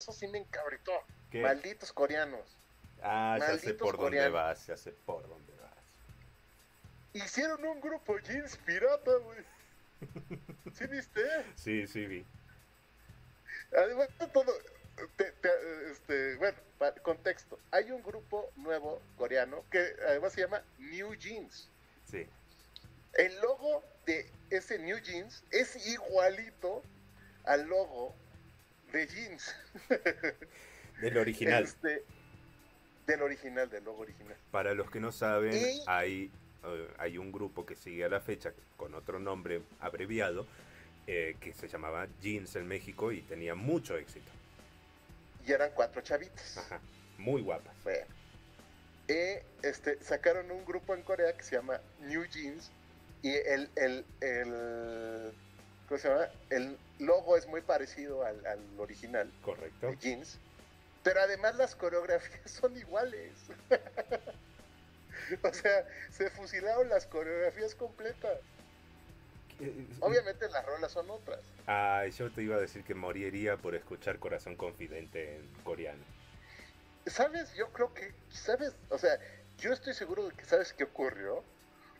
Eso sí me encabritó. ¿Qué? Malditos coreanos. Ah, malditos, ya sé por coreanos. Dónde vas, ya sé por dónde vas. Hicieron un grupo jeans pirata, güey. ¿Sí viste? Sí, sí vi. Además de todo, bueno, contexto. Hay un grupo nuevo coreano que además se llama New Jeans. Sí. El logo de ese New Jeans es igualito al logo de Jeans. Del original. Del original, del logo original. Para los que no saben, y... hay un grupo que sigue a la fecha con otro nombre abreviado, que se llamaba Jeans en México y tenía mucho éxito. Y eran 4 chavitas. Ajá, muy guapas. Bueno, sacaron un grupo en Corea que se llama New Jeans y ¿cómo se llama? El logo es muy parecido al original. Correcto. Jeans. Pero además las coreografías son iguales. O sea, se fusilaron las coreografías completas. Obviamente las rolas son otras. Ah, yo te iba a decir que moriría por escuchar Corazón Confidente en coreano. ¿Sabes? Yo creo que, ¿sabes? O sea, yo estoy seguro de que sabes qué ocurrió.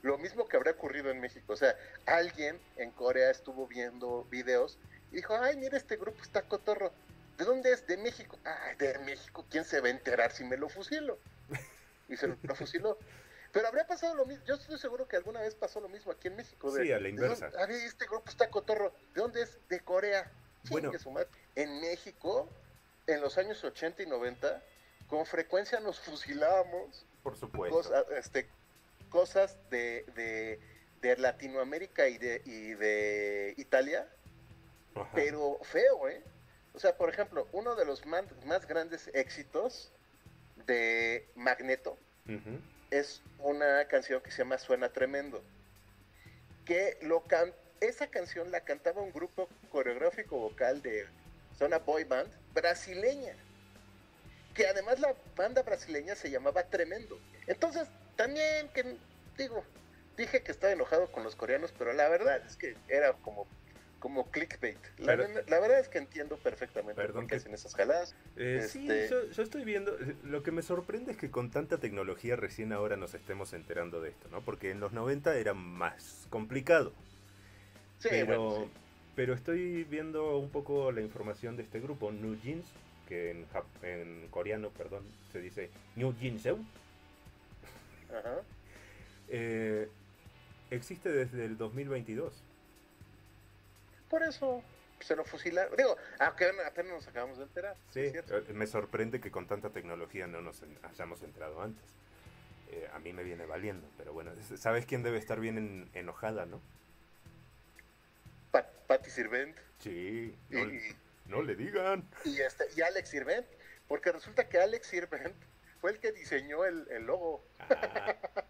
Lo mismo que habrá ocurrido en México. O sea, alguien en Corea estuvo viendo videos y dijo, ay, mira, este grupo está cotorro. ¿De dónde es? De México. Ay, de México, ¿quién se va a enterar si me lo fusilo? Y se lo fusiló. Pero habría pasado lo mismo. Yo estoy seguro que alguna vez pasó lo mismo aquí en México. Sí, a la inversa. A ver, este grupo está cotorro. ¿De dónde es? De Corea. Bueno. En México, en los años 80 y 90, con frecuencia nos fusilábamos. Por supuesto. Cosas de Latinoamérica y de Italia. Ajá. Pero feo, ¿eh? O sea, por ejemplo, uno de los más grandes éxitos de Magneto, uh-huh, es una canción que se llama Suena Tremendo, que esa canción la cantaba un grupo coreográfico vocal de una boy band brasileña, que además la banda brasileña se llamaba Tremendo. Entonces también, que digo, dije que estaba enojado con los coreanos, pero la verdad es que era como clickbait. La verdad es que entiendo perfectamente por qué hacen esas jaladas. Sí, yo estoy viendo. Lo que me sorprende es que con tanta tecnología recién ahora nos estemos enterando de esto, ¿no? Porque en los 90 era más complicado. Sí, pero estoy viendo un poco la información de este grupo, New Jeans, que en coreano, perdón, se dice New Jeans. Ajá. Existe desde el 2022. Por eso se lo fusilaron. Digo, apenas nos acabamos de enterar. Sí, me sorprende que con tanta tecnología no nos hayamos enterado antes. A mí me viene valiendo, pero bueno, ¿sabes quién debe estar bien enojada, no? Pati Sirvent. Sí, no le digan. Y Alex Sirvent, porque resulta que Alex Sirvent fue el que diseñó el logo. Ah.